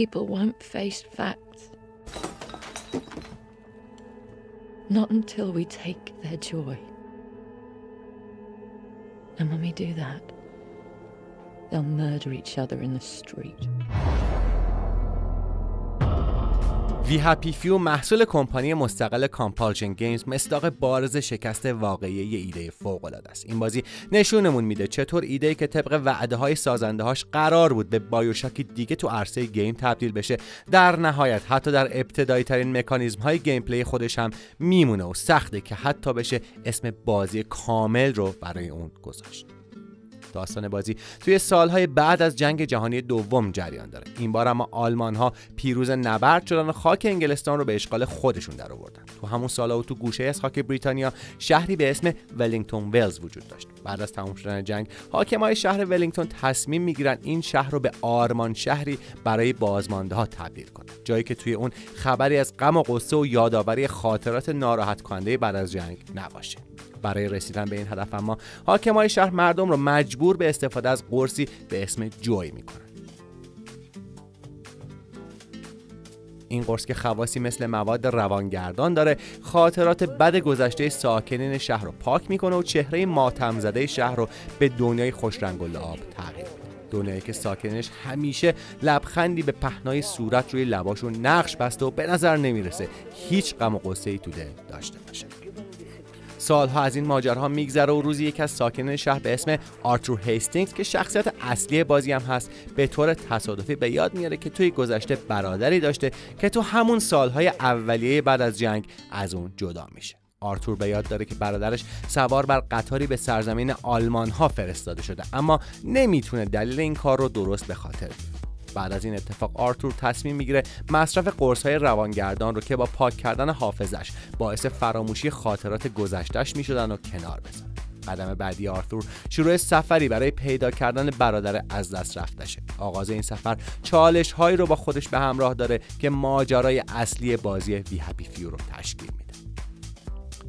people won't face facts. Not until we take their joy. And when we do that, they'll murder each other in the street. We Happy Few محصول کمپانی مستقل کامپالشن گیمز مصداق بارز شکست واقعی یه ایده فوق‌العاده است. این بازی نشونمون میده چطور ایده‌ای که طبق وعده‌های سازنده‌هاش قرار بود به بایوشاکی دیگه تو عرصه گیم تبدیل بشه، در نهایت حتی در ابتدایی ترین مکانیزم‌های گیم پلی خودش هم میمونه و سخته که حتی بشه اسم بازی کامل رو برای اون گذاشت. داستان بازی توی سالهای بعد از جنگ جهانی دوم جریان داره. این بار اما آلمان‌ها پیروز نبرد شدن و خاک انگلستان رو به اشغال خودشون درآوردن. تو همون سال‌ها و تو گوشه از خاک بریتانیا شهری به اسم ولینگتون ولز وجود داشت. بعد از تموم شدن جنگ، حاکمای شهر ولینگتون تصمیم می‌گیرن این شهر رو به آرمان شهری برای بازمانده‌ها تبدیل کنن. جایی که توی اون خبری از غم و غصه و یادآوری خاطرات ناراحت کننده بعد از جنگ نباشه. برای رسیدن به این هدف اما حاکمای شهر مردم رو مجبور به استفاده از قرصی به اسم جوی میکنن. این قرص که خواصی مثل مواد روانگردان داره، خاطرات بد گذشته ساکنین شهر رو پاک میکنه و چهره ماتم زده شهر رو به دنیای خوش رنگ و لعاب تغییر میده. دنیایی که ساکنش همیشه لبخندی به پهنای صورت روی لباشون نقش بسته و به نظر نمیرسه هیچ غم و غصه‌ای تو دل داشته باشه. سالها از این ماجراها میگذره و روزی یکی از ساکنین شهر به اسم آرتور هیستینگز که شخصیت اصلی بازی هم هست، به طور تصادفی به یاد میاره که توی گذشته برادری داشته که تو همون سالهای اولیه بعد از جنگ از اون جدا میشه. آرتور به یاد داره که برادرش سوار بر قطاری به سرزمین آلمان‌ها فرستاده شده، اما نمیتونه دلیل این کار رو درست به خاطر بیاره. بعد از این اتفاق آرتور تصمیم میگیره مصرف قرص‌های روانگردان رو که با پاک کردن حافظش باعث فراموشی خاطرات گذشته‌اش میشدن و کنار بذاره. قدم بعدی آرتور شروع سفری برای پیدا کردن برادر از دست رفتشه. آغاز این سفر چالش‌هایی رو با خودش به همراه داره که ماجرای اصلی بازی وی هپی فیو رو تشکیل میده.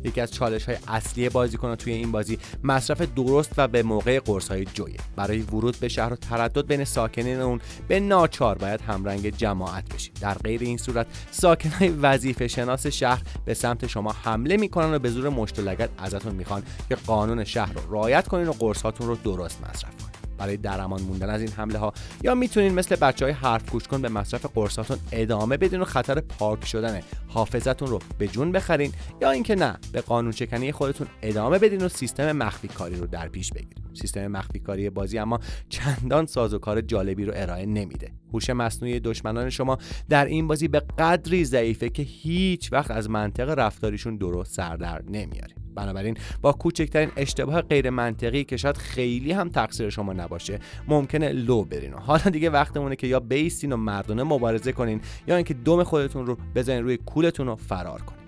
یکی از چالش‌های اصلی بازیکن‌ها توی این بازی مصرف درست و به موقع قرص‌های جویه. برای ورود به شهر و تردد بین ساکنین اون، به ناچار باید همرنگ جماعت بشید. در غیر این صورت ساکن‌های وظیفه‌شناس شهر به سمت شما حمله می‌کنن و به زور مشت و لگد ازتون می‌خوان که قانون شهر رو رعایت کنین و قرص‌هاتون رو درست مصرف کنین. برای درمان موندن از این حمله ها یا میتونین مثل بچهای حرف گوش کن به مصرف قرصاتون ادامه بدین و خطر پاک شدن حافظتون رو به جون بخرین، یا اینکه نه، به قانون شکنی خودتون ادامه بدین و سیستم مخفی کاری رو در پیش بگیرید. سیستم مخفی کاری بازی اما چندان سازوکار جالبی رو ارائه نمیده. هوش مصنوعی دشمنان شما در این بازی به قدری ضعیفه که هیچ وقت از منطق رفتاریشون درست سر در نمیاره. بنابراین با کوچکترین اشتباه غیر منطقی که شاید خیلی هم تقصیر شما نباشه ممکنه لو برین. حالا دیگه وقتمونه که یا بیستین و مردانه مبارزه کنین یا اینکه دم خودتون رو بزنین روی کولتون و فرار کنین.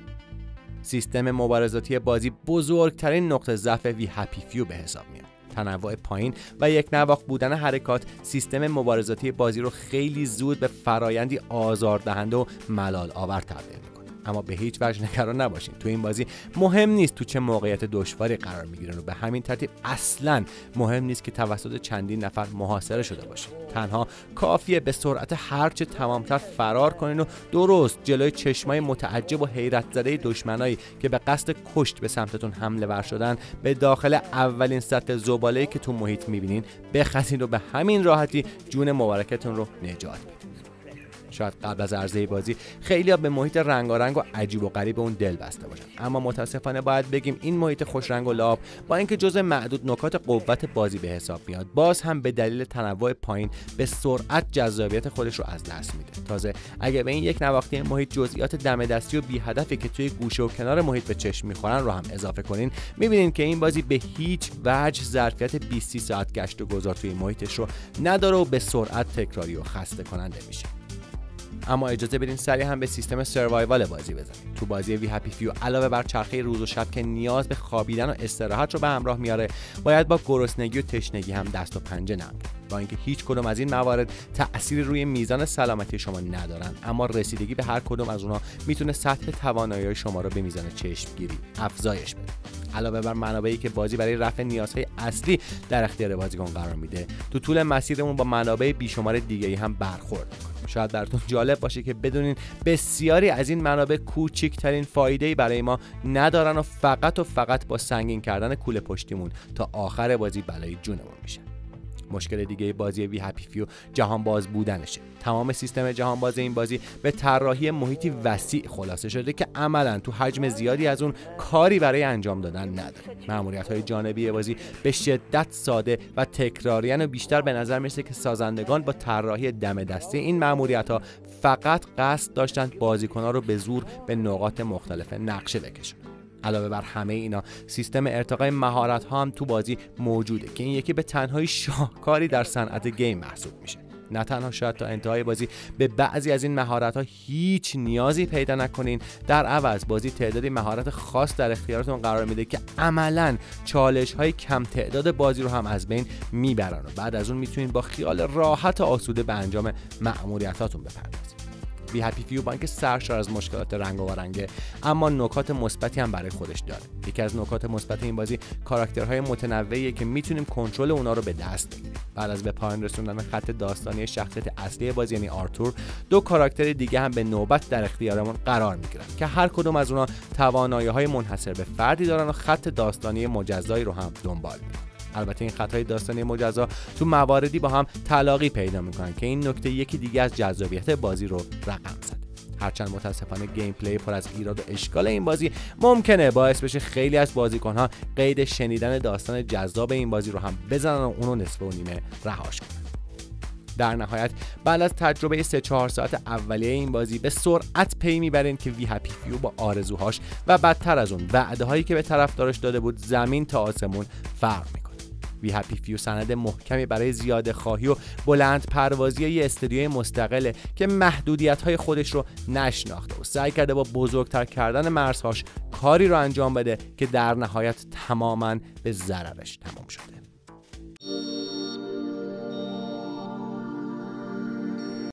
سیستم مبارزاتی بازی بزرگترین نقطه ضعف وی هپی فیو به حساب میاد. تنوع پایین و یک نواخت بودن حرکات سیستم مبارزاتی بازی رو خیلی زود به فرایندی آزاردهنده و ملال آور تبدیل می‌کنه. اما به هیچ وجه نگران نباشین، تو این بازی مهم نیست تو چه موقعیت دشواری قرار میگیرن و به همین ترتیب اصلا مهم نیست که توسط چندین نفر محاصره شده باشین. تنها کافیه به سرعت هرچه تمامتر فرار کنین و درست جلوی چشمای متعجب و حیرت زده دشمنایی که به قصد کشت به سمتتون حمله ور شدن به داخل اولین سطل زباله‌ای که تو محیط میبینین بخزین و به همین راحتی جون مبارکتون رو نجات بدین. شاید قبل از عرضه بازی خیلی‌ها به محیط رنگارنگ و عجیب و غریب اون دل بسته باشن، اما متاسفانه باید بگیم این محیط خوش رنگ و لعاب با اینکه جزء معدود نکات قوت بازی به حساب میاد، باز هم به دلیل تنوع پایین به سرعت جذابیت خودش رو از دست میده. تازه اگه به این یک نواختی محیط جزئیات دم دستی و بی هدفی که توی گوشه و کنار محیط به چشم میخورن رو هم اضافه کنین، میبینین که این بازی به هیچ وجه ظرفیت 20 ساعت گشت و گذار توی محیطش رو نداره و به سرعت تکراری و خسته کننده میشه. اما اجازه بدین سریع هم به سیستم سروایوال بازی بزنیم. تو بازی وی هپی فیو علاوه بر چرخه روز و شب که نیاز به خوابیدن و استراحت رو به همراه میاره، باید با گرسنگی و تشنگی هم دست و پنجه نرم کنید. با اینکه هیچ کدوم از این موارد تأثیری روی میزان سلامتی شما ندارن، اما رسیدگی به هر کدوم از اونها میتونه سطح توانایی شما رو به میزان چشمگیری افزایش بده. علاوه بر منابعی که بازی برای رفع نیازهای اصلی در اختیار بازیکن قرار میده، تو طول مسیرمون با منابع بیشمار دیگه‌ای هم برخورد می‌کنیم. شاید براتون جالب باشه که بدونین بسیاری از این منابع کوچکترین فایده‌ای برای ما ندارن و فقط با سنگین کردن کوله پشتیمون تا آخر بازی بلای جونمون میشه. مشکل دیگه بازی وی هپی فیو جهانباز بودنشه. تمام سیستم جهانباز این بازی به طراحی محیطی وسیع خلاصه شده که عملا تو حجم زیادی از اون کاری برای انجام دادن نداره. مأموریت‌های جانبی بازی به شدت ساده و تکراریان و بیشتر به نظر میرسه که سازندگان با طراحی دم دستی این مأموریت‌ها فقط قصد داشتند بازیکن‌ها رو به زور به نقاط مختلف نقشه بکشن. علاوه بر همه اینا سیستم ارتقای مهارت ها هم تو بازی موجوده که این یکی به تنهایی شاهکاری در صنعت گیم محسوب میشه. نه تنها شاید تا انتهای بازی به بعضی از این مهارت ها هیچ نیازی پیدا نکنین، در عوض بازی تعدادی مهارت خاص در اختیارتون قرار میده که عملا چالش های کم تعداد بازی رو هم از بین میبرن و بعد از اون میتونین با خیال راحت و آسوده به انجام مأموریتاتون بپردازید. وی هپی فیو با اینکه سرشار از مشکلات رنگارنگه، اما نکات مثبتی هم برای خودش داره. یکی از نکات مثبت این بازی کاراکترهای متنوعیه که میتونیم کنترل اونا رو به دست بگیریم. بعد از به پایان رسوندن خط داستانی شخصیت اصلی بازی یعنی آرتور، دو کاراکتر دیگه هم به نوبت در اختیارمون قرار میگیرن که هر کدوم از اونا توانایی‌های منحصر به فردی دارن و خط داستانی مجزایی رو هم دنبال میکنن. البته این خطهای داستانی مجزا تو مواردی با هم تلاقی پیدا میکنن که این نکته یکی دیگه از جذابیت بازی رو رقم زده. هرچند متاسفانه گیم پلی پر از ایراد و اشکال این بازی ممکنه باعث بشه خیلی از بازیکنها قید شنیدن داستان جذاب این بازی رو هم بزنن و اونو نصف و نیمه رهاش کنن. در نهایت بعد از تجربه 3-4 ساعت اولیه این بازی به سرعت پی میبرین که وی هپی فیو با آرزوهاش و بدتر از اون وعده‌هایی که به طرفدارش داده بود زمین تا آسمون فرق میکنه. وی هپی فیو سند محکمی برای زیاده خواهی و بلند پروازی یه استدیوی مستقله که محدودیت‌های خودش رو نشناخته و سعی کرده با بزرگتر کردن مرزهاش کاری رو انجام بده که در نهایت تماماً به ضررش تمام شده.